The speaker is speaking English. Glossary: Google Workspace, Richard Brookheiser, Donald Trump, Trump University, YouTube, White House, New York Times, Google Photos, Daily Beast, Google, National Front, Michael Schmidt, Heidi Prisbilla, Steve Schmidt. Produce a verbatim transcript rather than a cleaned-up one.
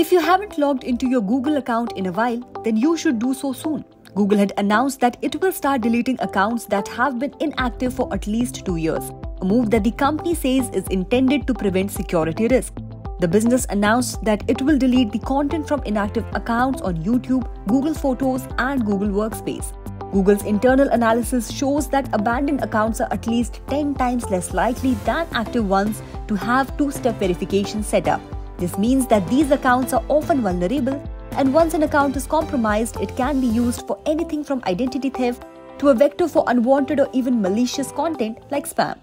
If you haven't logged into your Google account in a while, then you should do so soon. Google had announced that it will start deleting accounts that have been inactive for at least two years, a move that the company says is intended to prevent security risk. The business announced that it will delete the content from inactive accounts on YouTube, Google Photos, and Google Workspace. Google's internal analysis shows that abandoned accounts are at least ten times less likely than active ones to have two-step verification set up. This means that these accounts are often vulnerable, and once an account is compromised, it can be used for anything from identity theft to a vector for unwanted or even malicious content like spam.